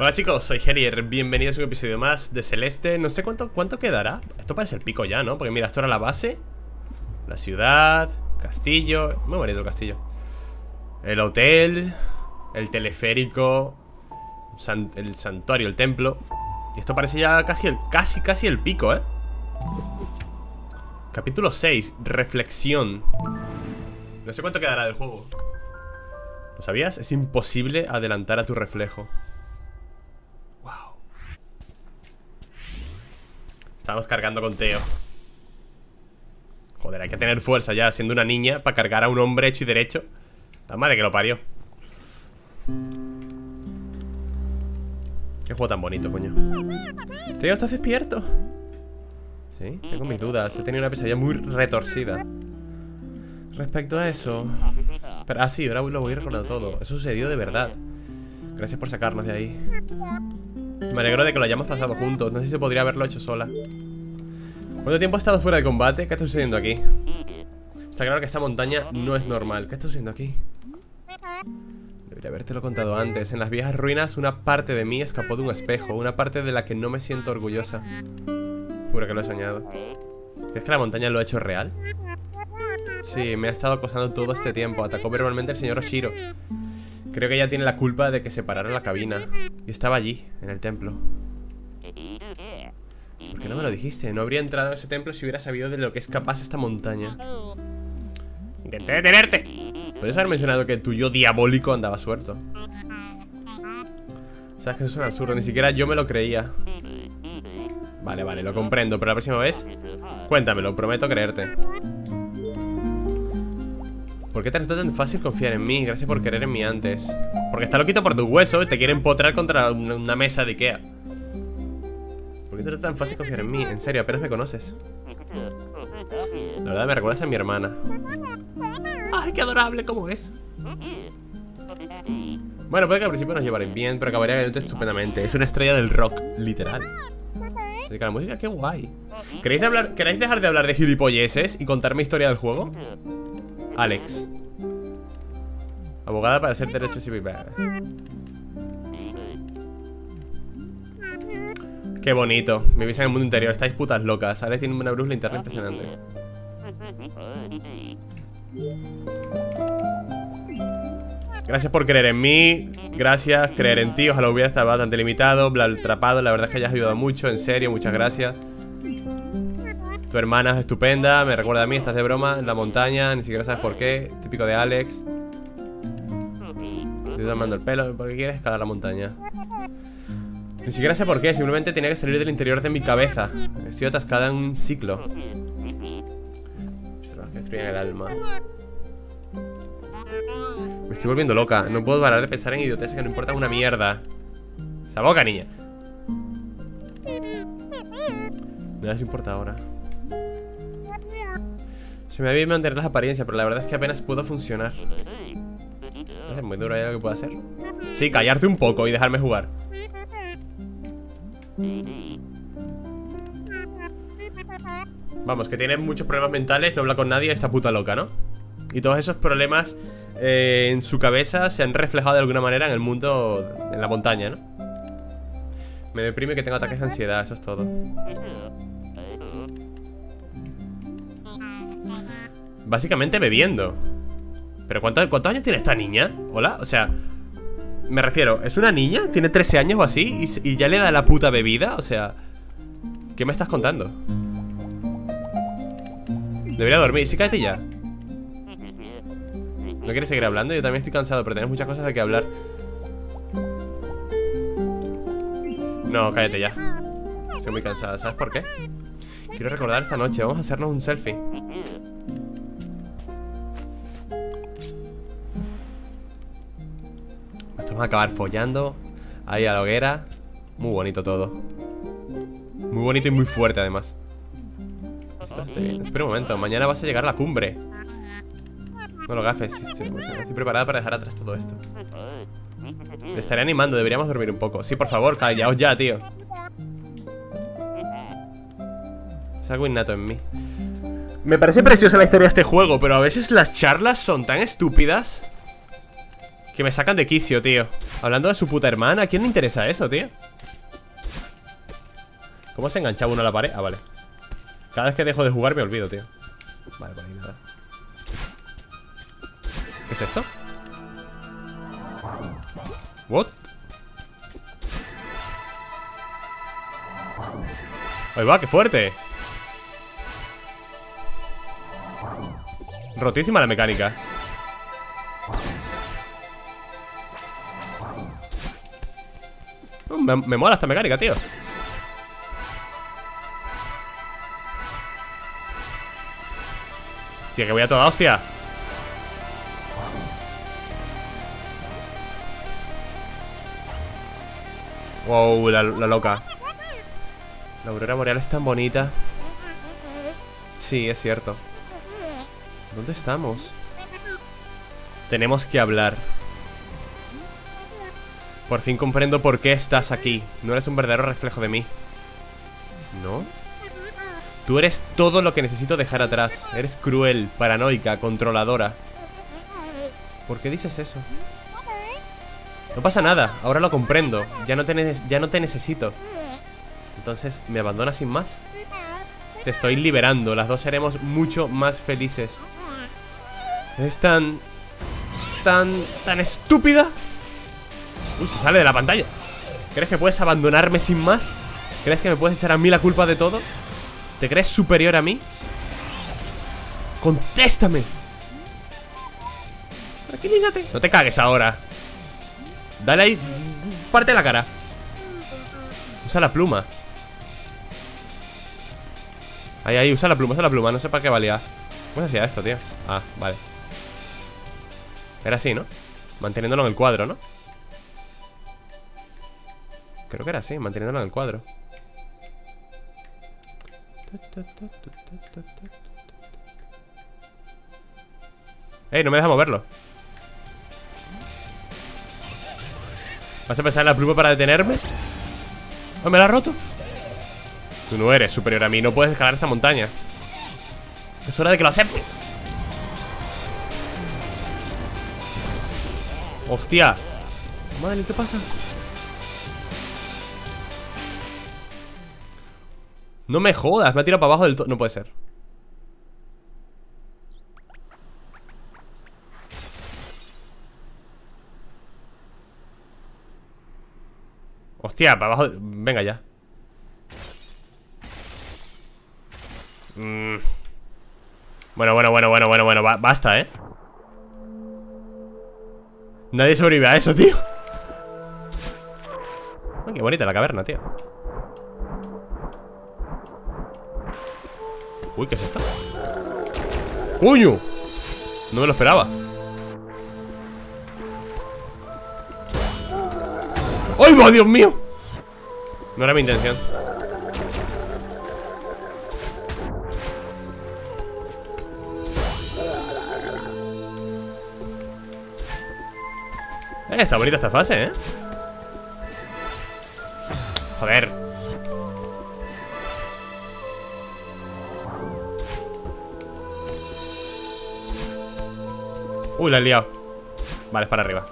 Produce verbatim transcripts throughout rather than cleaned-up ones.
Hola chicos, soy Gerier, bienvenidos a un episodio más de Celeste. No sé cuánto, cuánto quedará. Esto parece el pico ya, ¿no? Porque mira, esto era la base. La ciudad, castillo. Muy bonito el castillo. El hotel, el teleférico, san, el santuario, el templo. Y esto parece ya casi el, casi, casi el pico, ¿eh? Capítulo seis, reflexión. No sé cuánto quedará del juego. ¿Lo sabías? Es imposible adelantar a tu reflejo. Estamos cargando con Teo. Joder, hay que tener fuerza ya, siendo una niña, para cargar a un hombre hecho y derecho. La madre que lo parió. Qué juego tan bonito, coño. Teo, ¿estás despierto? Sí, tengo mis dudas. He tenido una pesadilla muy retorcida. Respecto a eso... Pero, ah, sí, ahora lo voy recordando todo. Eso sucedió de verdad. Gracias por sacarnos de ahí. Me alegro de que lo hayamos pasado juntos. No sé si se podría haberlo hecho sola. ¿Cuánto tiempo ha estado fuera de combate? ¿Qué está sucediendo aquí? Está claro que esta montaña no es normal. ¿Qué está sucediendo aquí? Debería habértelo contado antes. En las viejas ruinas una parte de mí escapó de un espejo. Una parte de la que no me siento orgullosa. Juro que lo he soñado. ¿Crees que la montaña lo ha hecho real? Sí, me ha estado acosando todo este tiempo. Atacó verbalmente el señor Oshiro. Creo que ella tiene la culpa de que separaron la cabina. Yo estaba allí, en el templo. ¿Por qué no me lo dijiste? No habría entrado en ese templo si hubiera sabido de lo que es capaz esta montaña. ¡Intenté detenerte! Puedes haber mencionado que tu yo diabólico andaba suelto. Sabes que eso es un absurdo, ni siquiera yo me lo creía. Vale, vale, lo comprendo, pero la próxima vez cuéntamelo, prometo creerte. ¿Por qué te resulta tan fácil confiar en mí? Gracias por querer en mí antes. Porque está loquito por tus huesos y te quieren potrar contra una mesa de Ikea. ¿Por qué te resulta tan fácil confiar en mí? En serio, apenas me conoces. La verdad me recuerdas a mi hermana. ¡Ay, qué adorable! ¿Cómo es? Bueno, puede que al principio nos llevaran bien, pero acabaría ganándote estupendamente. Es una estrella del rock, literal. Dedica a la música, qué guay. ¿Queréis, de hablar, ¿Queréis dejar de hablar de gilipolleces y contarme historia del juego? Alex, abogada para hacer derechos civiles. Qué bonito. Me vivís en el mundo interior. Estáis putas locas. Alex tiene una luz linterna impresionante. Gracias por creer en mí. Gracias, creer en ti. Ojalá hubiera estado bastante limitado, bla, atrapado. La verdad es que hayas ayudado mucho. En serio, muchas gracias. Tu hermana es estupenda, me recuerda a mí, estás de broma, en la montaña, ni siquiera sabes por qué. Típico de Alex. Te estoy tomando el pelo, ¿por qué quieres escalar la montaña? Ni siquiera sé por qué, simplemente tenía que salir del interior de mi cabeza. Estoy atascada en un ciclo. Observas que destruyen el alma. Me estoy volviendo loca, no puedo parar de pensar en idioteces que no importan una mierda. ¡Esa boca, niña! Nada se importa ahora. Se me había ido a mantener las apariencias, pero la verdad es que apenas puedo funcionar. Es muy duro, ¿hay algo que pueda hacer? Sí, callarte un poco y dejarme jugar. Vamos, que tiene muchos problemas mentales, no habla con nadie, esta puta loca, ¿no? Y todos esos problemas eh, en su cabeza se han reflejado de alguna manera en el mundo, en la montaña, ¿no? Me deprime que tengo ataques de ansiedad, eso es todo. Básicamente bebiendo. ¿Pero cuánto, cuántos años tiene esta niña? Hola, o sea, me refiero, ¿es una niña? ¿Tiene trece años o así? ¿Y, y ya le da la puta bebida? O sea, ¿qué me estás contando? Debería dormir, sí, cállate ya. ¿No quieres seguir hablando? Yo también estoy cansado, pero tenemos muchas cosas de que hablar. No, cállate ya. Estoy muy cansada, ¿sabes por qué? Quiero recordar esta noche, vamos a hacernos un selfie. Vamos a acabar follando ahí a la hoguera. Muy bonito todo. Muy bonito y muy fuerte además. Espera un momento, mañana vas a llegar a la cumbre. No lo gafes, sí, sí, estoy preparada para dejar atrás todo esto. Te estaré animando, deberíamos dormir un poco. Sí, por favor, callaos ya, tío. Es algo innato en mí. Me parece preciosa la historia de este juego, pero a veces las charlas son tan estúpidas Que me sacan de quicio, tío. Hablando de su puta hermana, ¿a quién le interesa eso, tío? ¿Cómo se enganchaba uno a la pared? Ah, vale. Cada vez que dejo de jugar me olvido, tío. Vale, por ahí nada. ¿Qué es esto? ¿What? Ahí va, qué fuerte. Rotísima la mecánica. Me, me mola esta mecánica, tío. Tío, que voy a toda hostia. Wow, la, la loca. La aurora boreal es tan bonita. Sí, es cierto. ¿Dónde estamos? Tenemos que hablar. Por fin comprendo por qué estás aquí. No eres un verdadero reflejo de mí. ¿No? Tú eres todo lo que necesito dejar atrás. Eres cruel, paranoica, controladora. ¿Por qué dices eso? No pasa nada, ahora lo comprendo. Ya no te, ya no te necesito. Entonces, ¿me abandonas sin más? Te estoy liberando. Las dos seremos mucho más felices. Es tan... Tan... Tan estúpida. Uy, se sale de la pantalla. ¿Crees que puedes abandonarme sin más? ¿Crees que me puedes echar a mí la culpa de todo? ¿Te crees superior a mí? ¡Contéstame! Tranquilízate. No te cagues ahora. Dale ahí. Parte la cara. Usa la pluma. Ahí, ahí, usa la pluma, usa la pluma. No sé para qué valía. ¿Cómo se hacía esto, tío? Ah, vale. Era así, ¿no? Manteniéndolo en el cuadro, ¿no? Creo que era así, manteniéndolo en el cuadro. Ey, no me deja moverlo. ¿Vas a pensar en la pluma para detenerme? ¡Oh, me la ha roto! Tú no eres superior a mí, no puedes escalar esta montaña. Es hora de que lo aceptes. ¡Hostia! Madeline, ¿qué pasa? No me jodas, me ha tirado para abajo del todo. No puede ser. Hostia, para abajo. Venga ya. Mm. Bueno, bueno, bueno, bueno, bueno, bueno. Basta, ¿eh? Nadie sobrevive a eso, tío. Oh, qué bonita la caverna, tío. Uy, ¿qué es esto? ¡Coño! No me lo esperaba. ¡Ay, va, Dios mío! No era mi intención. Eh, está bonita esta fase, ¿eh? Joder. Uy, la he liado. Vale, es para arriba.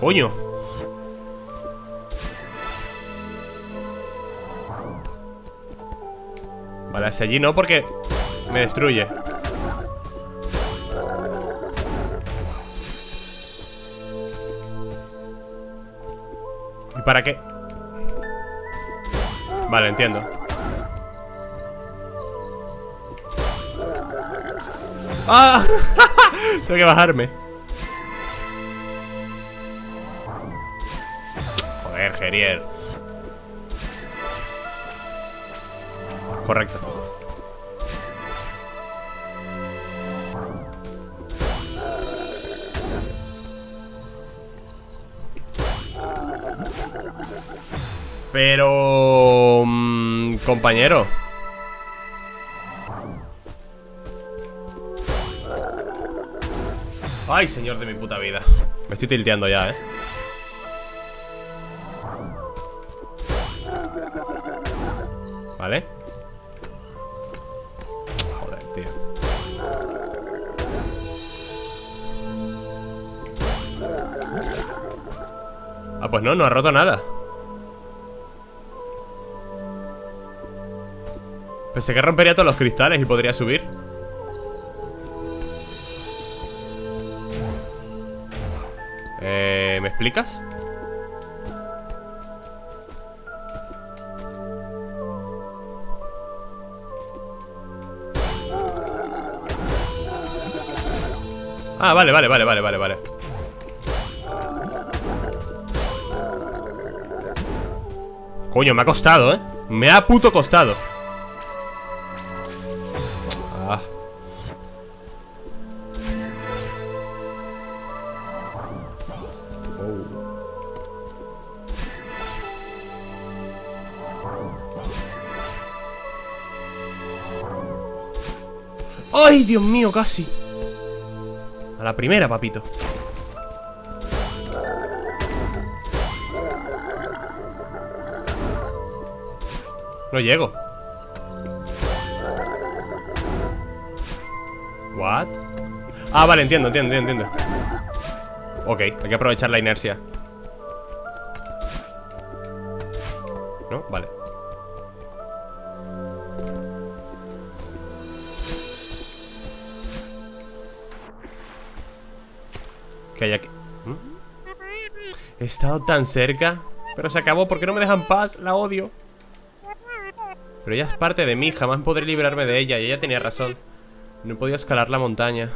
Coño. Vale, hacia allí no, porque me destruye. ¿Para qué? Vale, entiendo. ¡Ah! Tengo que bajarme. Joder, Gerier. Correcto. Pero... Mmm, compañero. Ay, señor de mi puta vida. Me estoy tilteando ya, eh. ¿vale? Joder, tío. Ah, pues no, no ha roto nada. Pensé que rompería todos los cristales y podría subir. Eh, ¿me explicas? Ah, vale, vale, vale, vale, vale, vale. Coño, me ha costado, ¿eh? Me ha puto costado. Ah. Oh. ¡Ay, Dios mío, casi! A la primera, papito. No llego. What? Ah, vale, entiendo, entiendo, entiendo. Ok, hay que aprovechar la inercia. ¿No? Vale. Que hay aquí. ¿Mm? He estado tan cerca. Pero se acabó, ¿por qué no me dejan paz? La odio. Pero ella es parte de mí, jamás podré librarme de ella. Y ella tenía razón. No he podido escalar la montaña.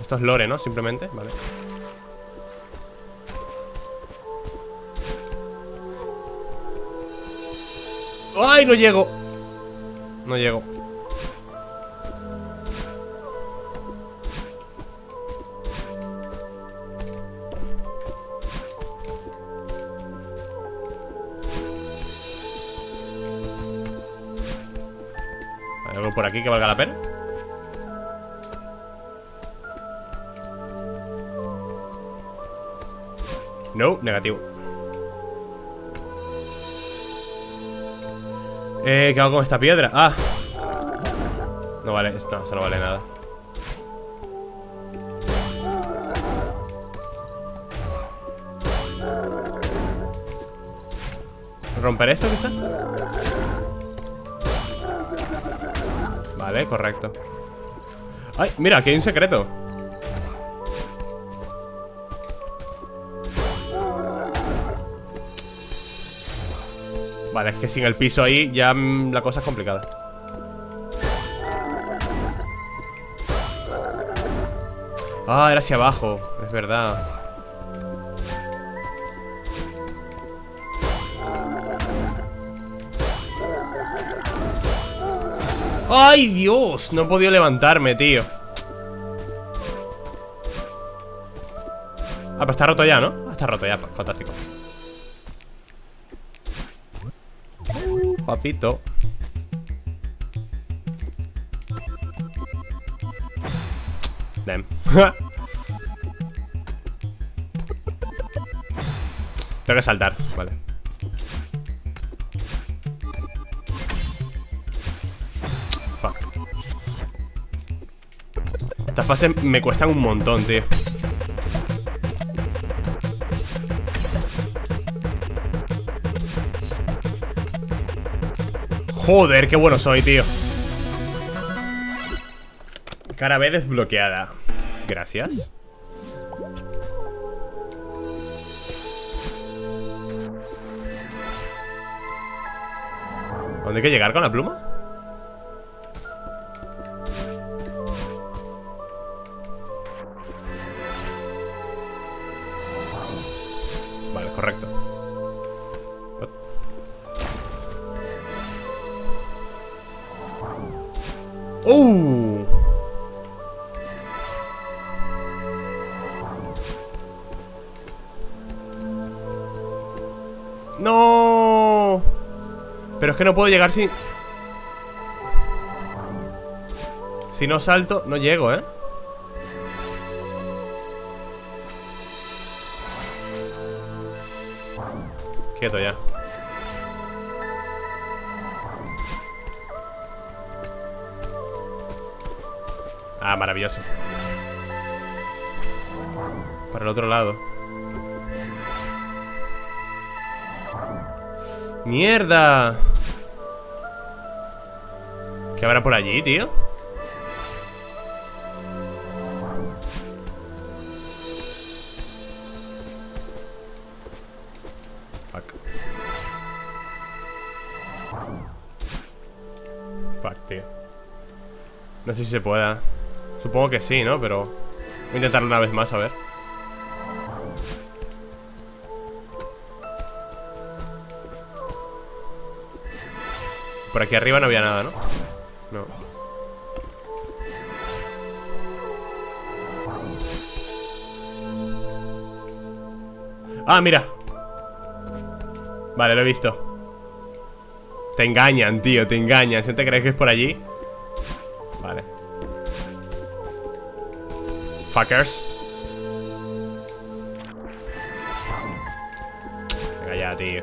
Esto es lore, ¿no? Simplemente, vale. ¡Ay, no llego! No llego. ¿Algo por aquí que valga la pena? No, negativo. Eh, ¿qué hago con esta piedra? Ah. No vale, no, eso no vale nada. ¿Romper esto quizá? Vale, correcto. Ay, mira, aquí hay un secreto. Vale, es que sin el piso ahí ya mmm, la cosa es complicada. Ah, era hacia abajo, es verdad. ¡Ay, Dios! No he podido levantarme, tío. Ah, pero está roto ya, ¿no? Está roto ya, fantástico. Papito. Damn. Tengo que saltar, vale. Estas fases me cuestan un montón, tío. Joder, qué bueno soy, tío. Cara B desbloqueada. Gracias. ¿Dónde hay que llegar con la pluma? Correcto. What? ¡Oh! ¡No! Pero es que no puedo llegar sin... Si no salto, no llego, ¿eh? quieto ya. Ah, maravilloso. Para el otro lado. ¡Mierda! ¿Qué habrá por allí, tío? Fuck. Fuck, tío. No sé si se pueda. Supongo que sí, ¿no? Pero voy a intentarlo una vez más, a ver. Por aquí arriba no había nada, ¿no? No. Ah, mira. Vale, lo he visto. Te engañan, tío, te engañan. ¿Si te crees que es por allí? Vale. Fuckers. Venga ya, tío.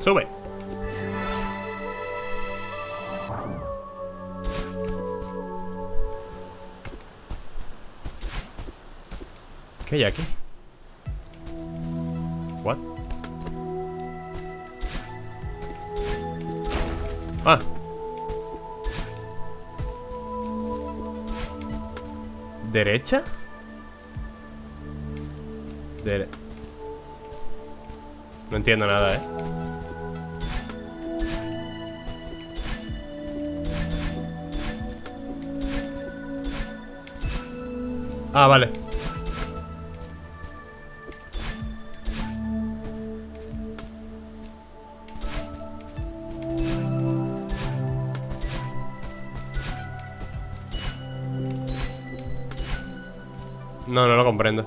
Sube. ¿Qué hay aquí? What? Ah. ¿Derecha? Dere... No entiendo nada, eh. Ah, vale. No, no lo comprendo.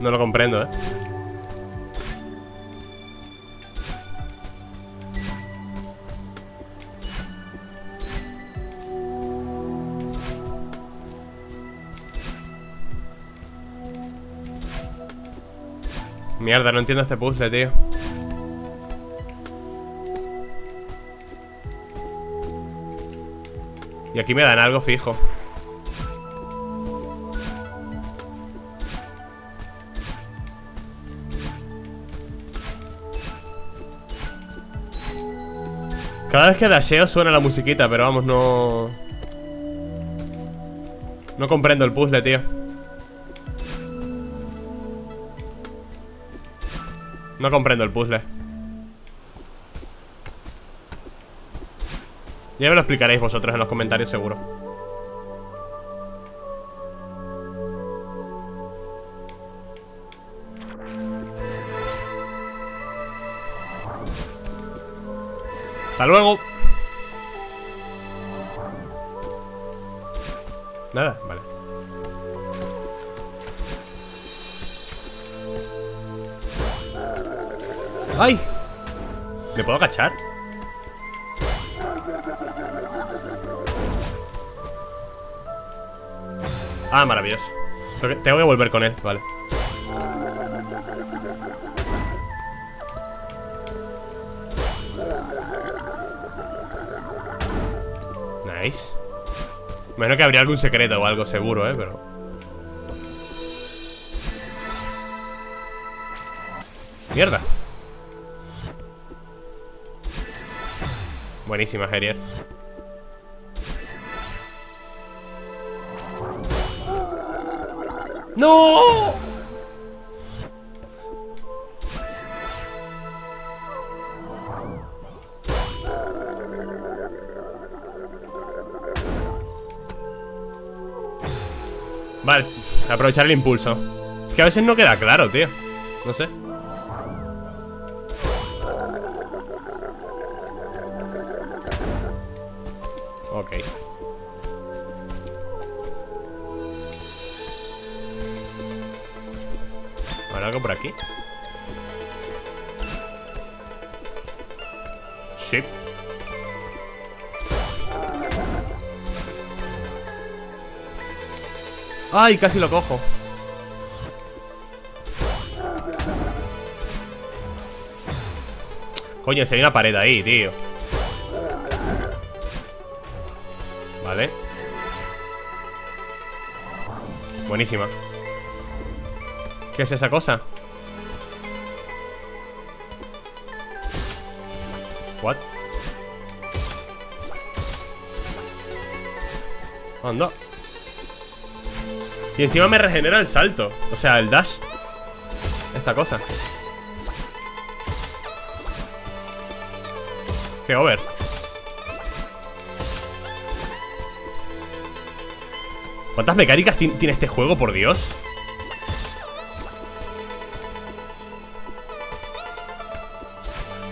No lo comprendo, eh. Mierda, no entiendo este puzzle, tío. Y aquí me dan algo fijo. Cada vez que dasheo suena la musiquita, pero vamos, no... No comprendo el puzzle, tío. No comprendo el puzzle. Ya me lo explicaréis vosotros en los comentarios, seguro. ¡Hasta luego! Nada, vale. ¡Ay! ¿Me puedo agachar? Ah, maravilloso. Creo que tengo que volver con él, vale. Nice. Menos que habría algún secreto o algo seguro, eh, pero... ¡Mierda! Buenísima, Gerier. ¡No! Vale, aprovechar el impulso. Es que a veces no queda claro, tío. No sé. Ok. ¿Habrá algo por aquí? Sí. ¡Ay! Casi lo cojo. Coño, si hay una pared ahí, tío. Vale. Buenísima. ¿Qué es esa cosa? What? Anda. Y encima me regenera el salto. O sea, el dash. Esta cosa. Qué over. ¿Cuántas mecánicas tiene este juego, por Dios?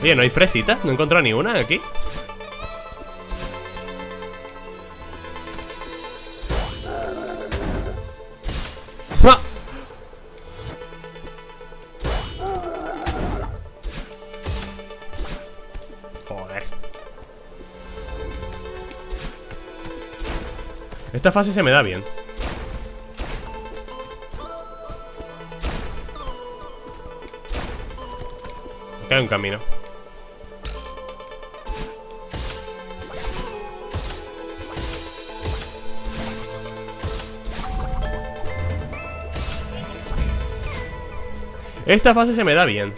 Oye, ¿no hay fresitas? No he encontrado ni una aquí. ¡Ah! Joder. Esta fase se me da bien. Me queda un camino. Esta fase se me da bien.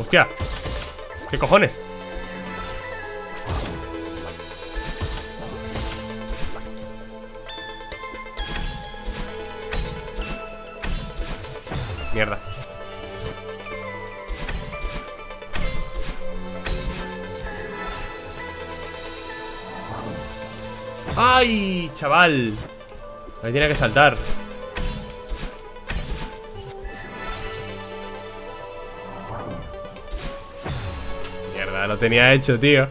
Hostia. ¿Qué cojones? Mierda. ¡Ay, chaval! Ahí tiene que saltar. Lo tenía hecho, tío.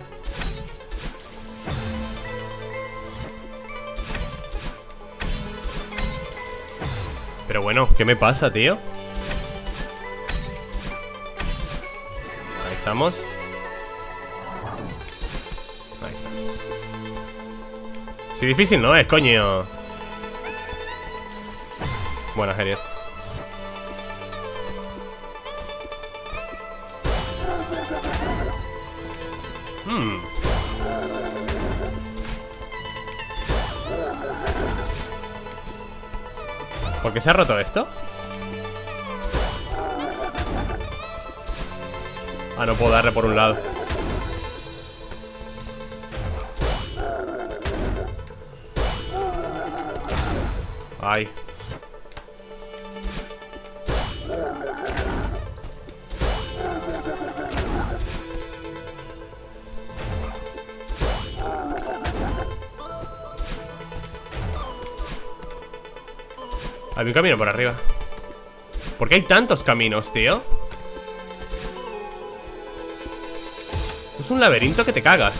Pero bueno, ¿qué me pasa, tío? Ahí estamos. Ahí está. Si difícil no es, coño. Buena, Gerier. ¿Por qué se ha roto esto? Ah, no puedo darle por un lado. Ay. Hay un camino por arriba. ¿Por qué hay tantos caminos, tío? Es un laberinto que te cagas.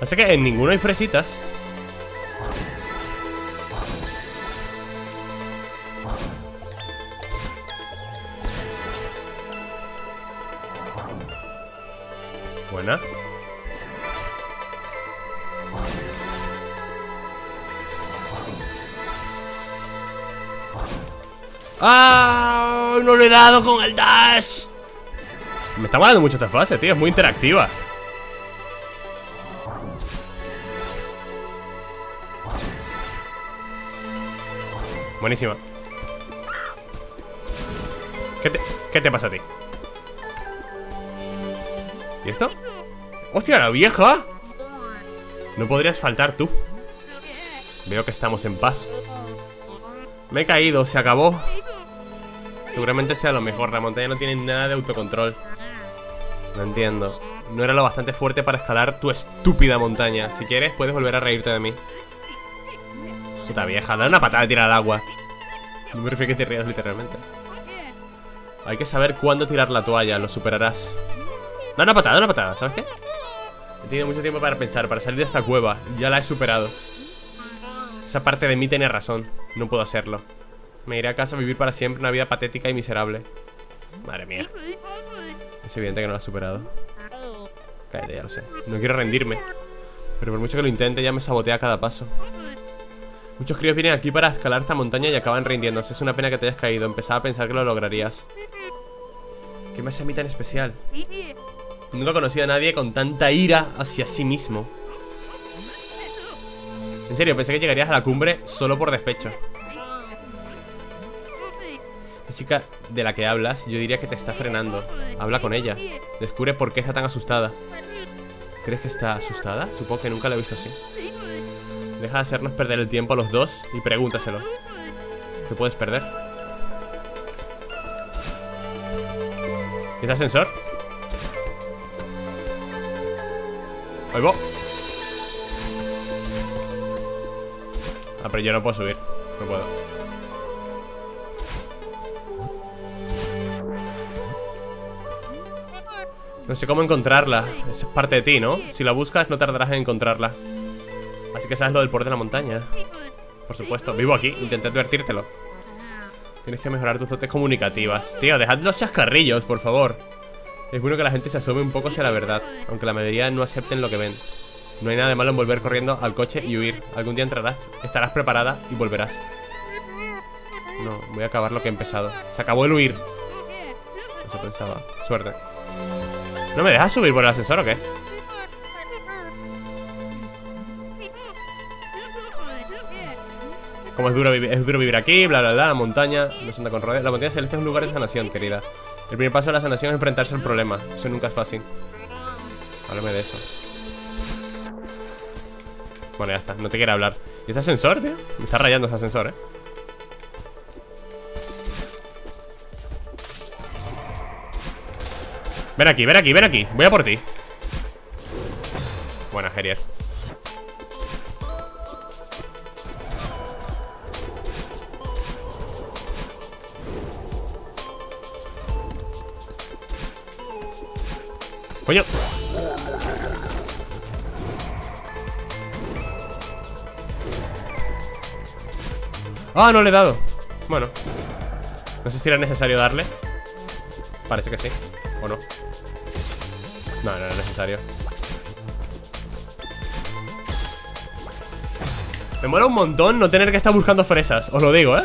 Así que en ninguno hay fresitas. Buena. ¡Ah! ¡No lo he dado con el dash! Me está molando mucho esta fase, tío. Es muy interactiva. Buenísima. ¿Qué te, qué te pasa a ti? ¿Y esto? ¡Hostia, la vieja! No podrías faltar tú. Veo que estamos en paz. Me he caído, se acabó. Seguramente sea lo mejor. La montaña no tiene nada de autocontrol. No entiendo. No era lo bastante fuerte para escalar tu estúpida montaña. Si quieres, puedes volver a reírte de mí. Puta vieja, dale una patada y tira al agua. No me refiero a que te rías literalmente. Hay que saber cuándo tirar la toalla. Lo superarás. Da una patada, una patada, ¿sabes qué? He tenido mucho tiempo para pensar, para salir de esta cueva. Ya la he superado. Esa parte de mí tiene razón. No puedo hacerlo. Me iré a casa a vivir para siempre una vida patética y miserable. Madre mía. Es evidente que no la has superado. Cállate, ya lo sé. No quiero rendirme, pero por mucho que lo intente ya me sabotea cada paso. Muchos críos vienen aquí para escalar esta montaña y acaban rindiéndose. Es una pena que te hayas caído. Empezaba a pensar que lo lograrías. ¿Qué me hace a mí tan especial? Nunca he conocido a nadie con tanta ira hacia sí mismo. En serio, pensé que llegarías a la cumbre solo por despecho. La chica de la que hablas, yo diría que te está frenando. Habla con ella. Descubre por qué está tan asustada. ¿Crees que está asustada? Supongo que nunca la he visto así. Deja de hacernos perder el tiempo a los dos y pregúntaselo. ¿Qué puedes perder? ¿Y ese ascensor? Ahí va. Ah, pero yo no puedo subir. No puedo. No sé cómo encontrarla. Eso es parte de ti, ¿no? Si la buscas no tardarás en encontrarla. Así que sabes lo del poder de la montaña. Por supuesto, vivo aquí, intenté advertírtelo. Tienes que mejorar tus dotes comunicativas. Tío, dejad los chascarrillos, por favor. Es bueno que la gente se asome un poco hacia la verdad, aunque la mayoría no acepten lo que ven. No hay nada de malo en volver corriendo al coche y huir. Algún día entrarás, estarás preparada y volverás. No, voy a acabar lo que he empezado. Se acabó el huir. Eso pensaba. Suerte. ¿No me dejas subir por el ascensor o qué? Como es duro, es duro vivir aquí, bla, bla, bla, la montaña, no se anda con rodeos. La montaña celeste es un lugar de sanación, querida. El primer paso de la sanación es enfrentarse al problema. Eso nunca es fácil. Háblame de eso. Bueno, ya está, no te quiero hablar. ¿Y este ascensor, tío? Me está rayando ese ascensor, eh. Ven aquí, ven aquí, ven aquí. Voy a por ti. Buena, Gerier. Coño. Ah, no le he dado. Bueno. No sé si era necesario darle. Parece que sí. ¿O no? No, no era necesario. Me mola un montón no tener que estar buscando fresas. Os lo digo, ¿eh?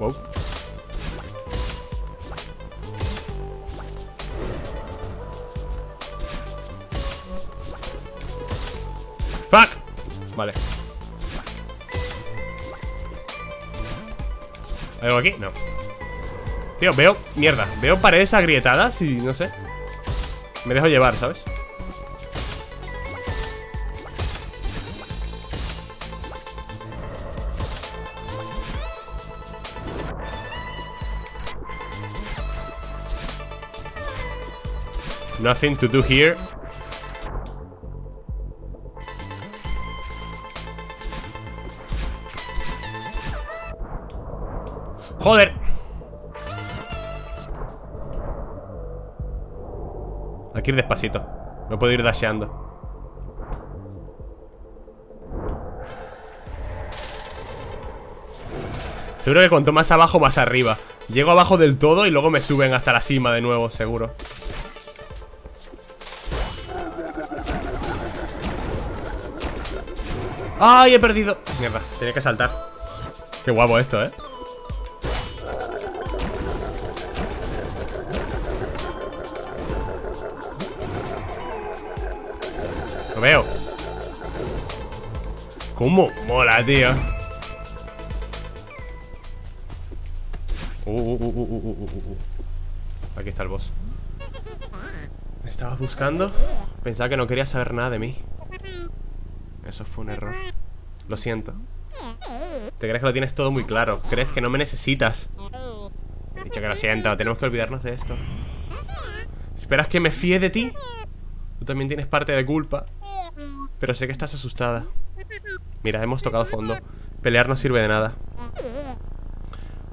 Wow. Fuck. Vale. ¿Hay algo aquí? No. Tío, veo... Mierda. Veo paredes agrietadas y no sé. Me dejo llevar, ¿sabes? Nothing to do here. Joder. Hay que ir despacito. No puedo ir dasheando. Seguro que cuanto más abajo, más arriba. Llego abajo del todo y luego me suben hasta la cima de nuevo, seguro. ¡Ay, he perdido! Mierda, tenía que saltar. Qué guapo esto, ¿eh? Veo. ¿Cómo mola, tío? Uh, uh, uh, uh, uh, uh, uh. Aquí está el boss. ¿Me estabas buscando? Pensaba que no querías saber nada de mí. Eso fue un error. Lo siento. ¿Te crees que lo tienes todo muy claro? ¿Crees que no me necesitas? He dicho que lo siento. Tenemos que olvidarnos de esto. ¿Esperas que me fíe de ti? Tú también tienes parte de culpa. Pero sé que estás asustada. Mira, hemos tocado fondo. Pelear no sirve de nada.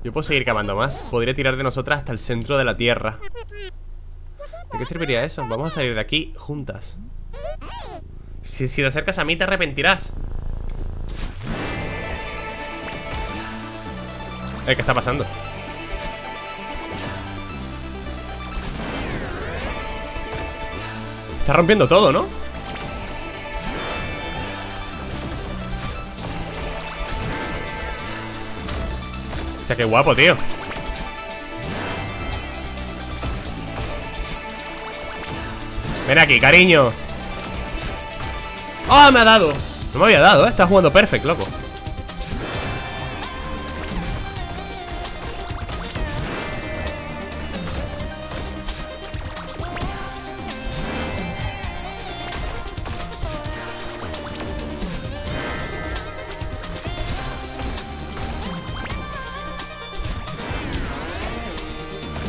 Yo puedo seguir cavando más. Podría tirar de nosotras hasta el centro de la tierra. ¿De qué serviría eso? Vamos a salir de aquí juntas. Si, si te acercas a mí te arrepentirás. Eh, ¿qué está pasando? Está rompiendo todo, ¿no? O sea, qué guapo, tío. Ven aquí, cariño. ¡Ah, me ha dado! No me había dado, ¿eh? Está jugando perfecto, loco.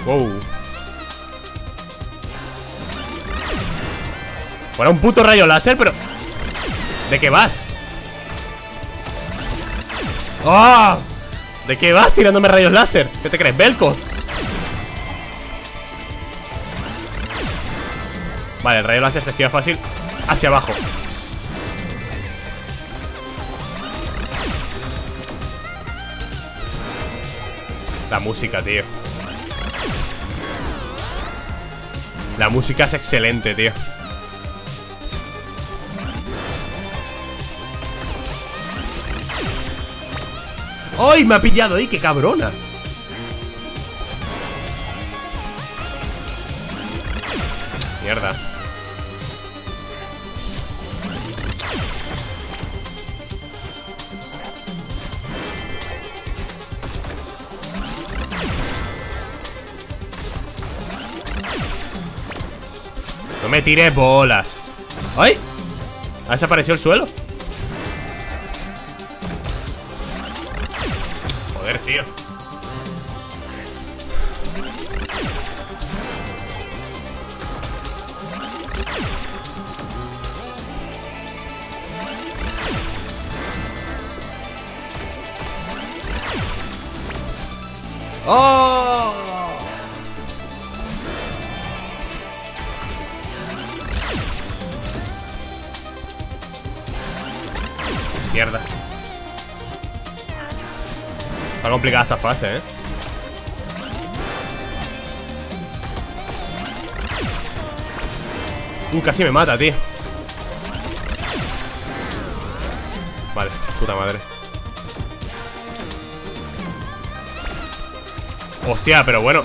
Wow. Bueno, un puto rayo láser, pero... ¿De qué vas? ¡Oh! ¿De qué vas tirándome rayos láser? ¿Qué te crees, Belko? Vale, el rayo láser se esquiva fácil hacia abajo. La música, tío. La música es excelente, tío. ¡Ay! Me ha pillado ahí, qué cabrona. Mierda. No me tires bolas. ¡Ay! ¿Ha desaparecido el suelo? Tío. ¡Oh! Mierda. Está complicada esta fase, ¿eh? Uh, casi me mata, tío. Vale, puta madre. Hostia, pero bueno.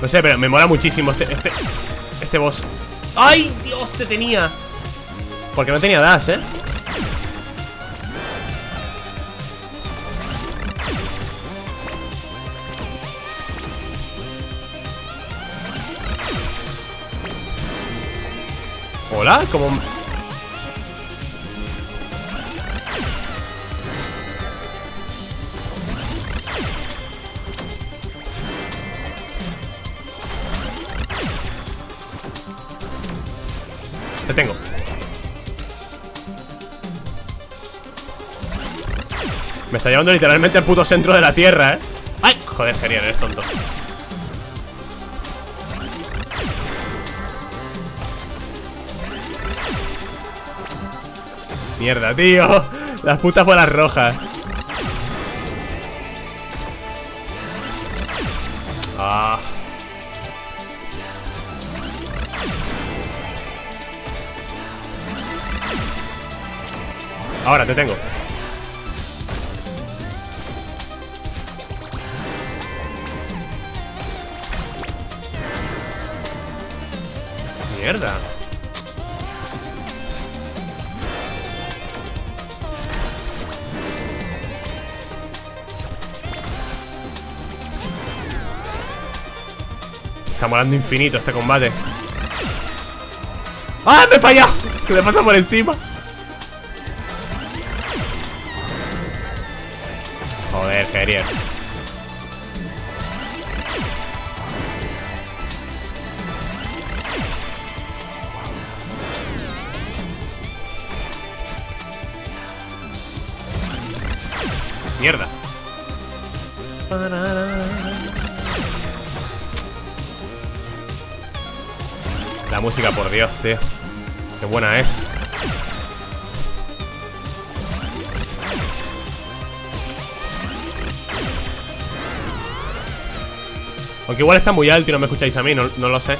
No sé, pero me mola muchísimo este, este, este boss. ¡Ay, Dios, te tenía! Porque no tenía dash, ¿eh? Hola, ¿cómo...? Te tengo. Me está llevando literalmente al puto centro de la tierra, ¿eh? ¡Ay! Joder, genial, eres tonto. Mierda, tío. Las putas bolas rojas. Ah... Ahora te tengo. Mierda. Está molando infinito este combate. ¡Ah, me he fallado! Que le pasa por encima. Joder, genial. Mierda. La música, por Dios, tío. Qué buena es. Aunque igual está muy alto y no me escucháis a mí, no, no lo sé.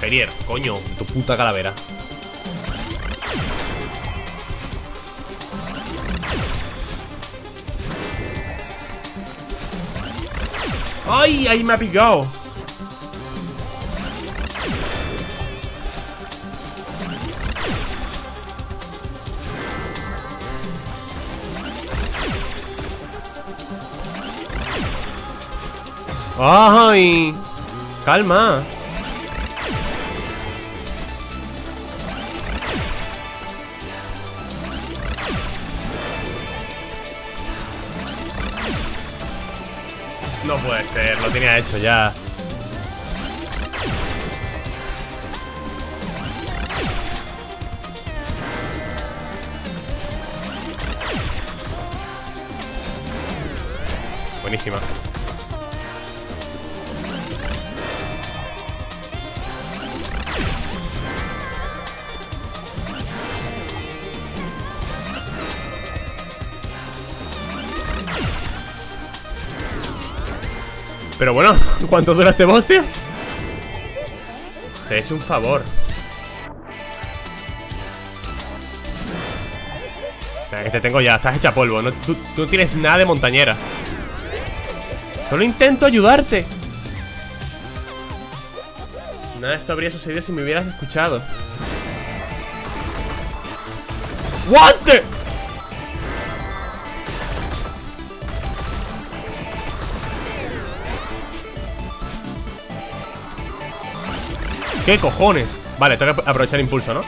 Ferier, coño, tu puta calavera. ¡Ay! Ahí me ha picado. ¡Ay! Calma. No puede ser, lo tenía hecho ya. Buenísima. Pero bueno, ¿cuánto dura este boss, tío? Te he hecho un favor. Mira, que te tengo ya, estás hecha polvo, ¿no? Tú, tú tienes nada de montañera. Solo intento ayudarte. Nada de esto habría sucedido si me hubieras escuchado. ¡Guante! ¿Qué cojones? Vale, tengo que aprovechar impulso, ¿no?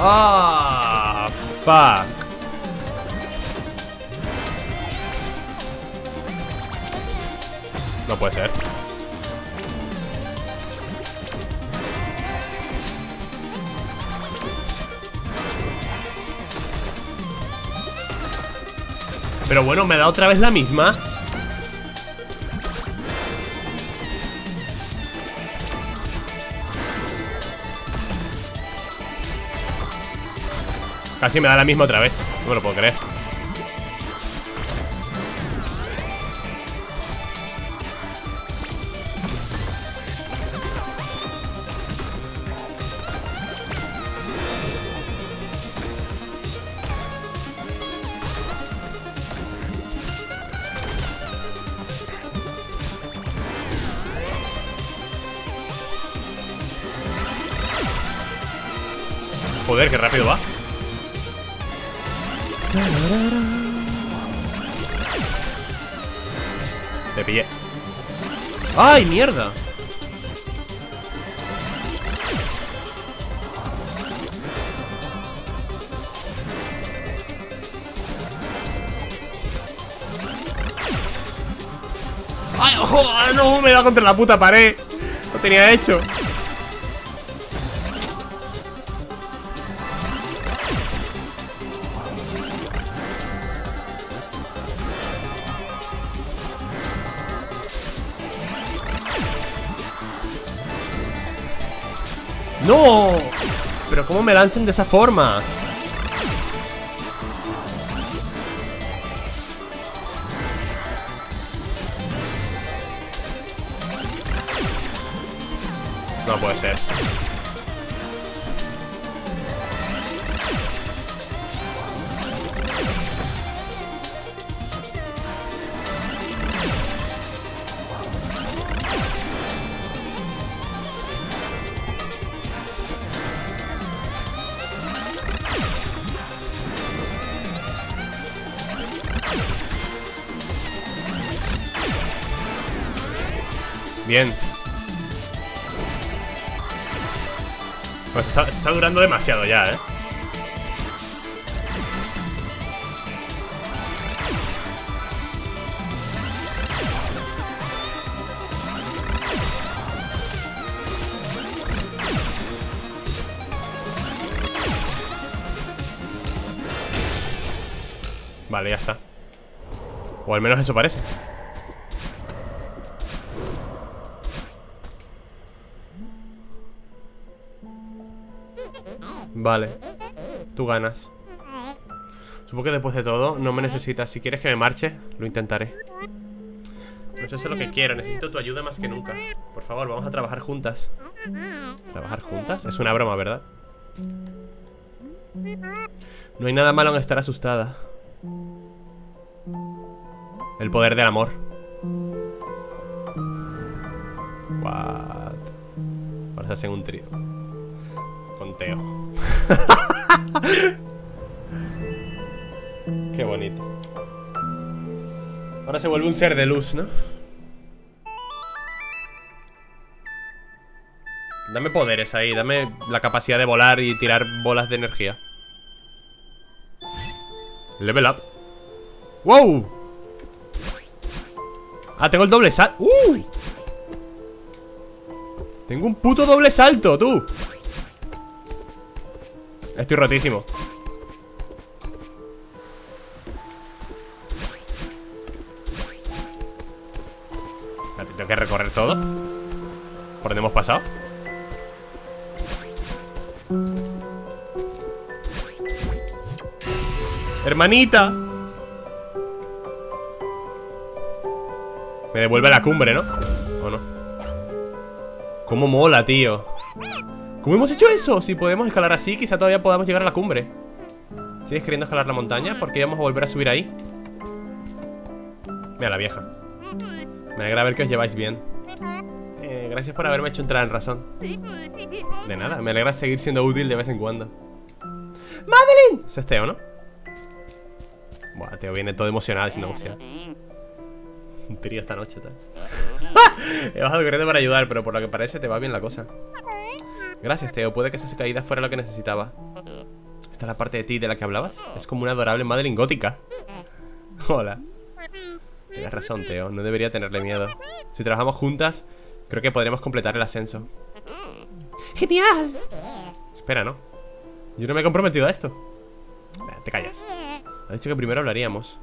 Ah, fuck. No puede ser. Pero bueno, me da otra vez la misma. Casi me da la misma otra vez. No me lo puedo creer. Joder, qué rápido va. Te pillé. ¡Ay, mierda! ¡Ay, ojo! ¡No! Me da contra la puta pared. Lo tenía hecho. ¡No! ¿Pero cómo me lanzan de esa forma? No puede ser. Bien. Pues está, está durando demasiado ya, ¿eh? Vale, ya está. O al menos eso parece. Vale. Tú ganas. Supongo que después de todo no me necesitas. Si quieres que me marche, lo intentaré. No sé si es lo que quiero. Necesito tu ayuda más que nunca. Por favor, vamos a trabajar juntas. ¿Trabajar juntas? Es una broma, ¿verdad? No hay nada malo en estar asustada. El poder del amor. What? Ahora se hacen un trío con Teo. Qué bonito. Ahora se vuelve un ser de luz, ¿no? Dame poderes ahí. Dame la capacidad de volar y tirar bolas de energía. Level up. ¡Wow! Ah, tengo el doble salto. ¡Uy! Tengo un puto doble salto, tú. Estoy rotísimo. Espérate, tengo que recorrer todo. ¿Por dónde hemos pasado? Hermanita. Me devuelve a la cumbre, ¿no? ¿O no? Cómo mola, tío. ¿Cómo hemos hecho eso? Si podemos escalar así, quizá todavía podamos llegar a la cumbre. ¿Sigues queriendo escalar la montaña? ¿Por qué vamos a volver a subir ahí? Mira la vieja. Me alegra ver que os lleváis bien. eh, Gracias por haberme hecho entrar en razón. De nada, me alegra seguir siendo útil de vez en cuando. ¡Madeline! Eso es Teo, ¿no? Buah, Teo viene todo emocionado diciendo, hostia, un trío esta noche, tal. He bajado corriendo para ayudar, pero por lo que parece te va bien la cosa. Gracias, Teo, puede que esa caída fuera lo que necesitaba. ¿Esta es la parte de ti de la que hablabas? Es como una adorable Madeline gótica. Hola. Tienes razón, Teo, no debería tenerle miedo. Si trabajamos juntas, creo que podremos completar el ascenso. ¡Genial! Espera, ¿no? Yo no me he comprometido a esto. Nah, te callas. Ha dicho que primero hablaríamos.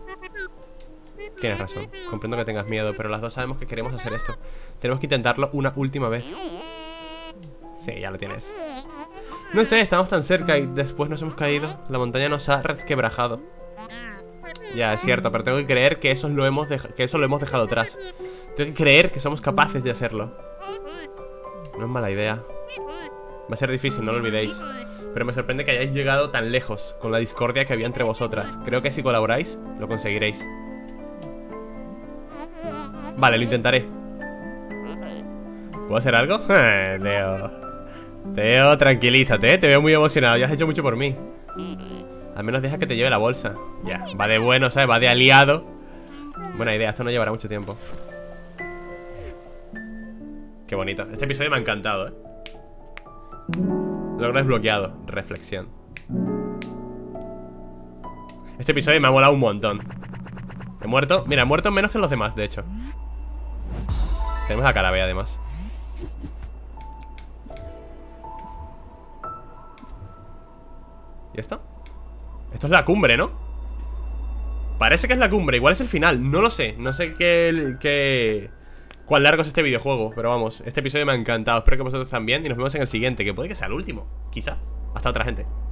Tienes razón, comprendo que tengas miedo, pero las dos sabemos que queremos hacer esto. Tenemos que intentarlo una última vez. Sí, ya lo tienes. No sé, estamos tan cerca y después nos hemos caído. La montaña nos ha resquebrajado. Ya, es cierto, pero tengo que creer que eso lo hemos, que eso lo hemos dejado atrás. Tengo que creer que somos capaces de hacerlo. No es mala idea. Va a ser difícil, no lo olvidéis. Pero me sorprende que hayáis llegado tan lejos con la discordia que había entre vosotras. Creo que si colaboráis, lo conseguiréis. Vale, lo intentaré. ¿Puedo hacer algo? Teo, Teo, tranquilízate, ¿eh? Te veo muy emocionado, ya has hecho mucho por mí. Al menos deja que te lleve la bolsa. Ya, va de bueno, ¿sabes? Va de aliado. Buena idea, esto no llevará mucho tiempo. Qué bonito, este episodio me ha encantado, ¿eh? Logro desbloqueado, reflexión. Este episodio me ha molado un montón. He muerto, mira, he muerto menos que los demás, de hecho. Tenemos la calavera, además. ¿Y esto? Esto es la cumbre, ¿no? Parece que es la cumbre, igual es el final, no lo sé. No sé qué... qué... cuán largo es este videojuego, pero vamos, este episodio me ha encantado. Espero que vosotros también y nos vemos en el siguiente, que puede que sea el último, quizá. Hasta otra, gente.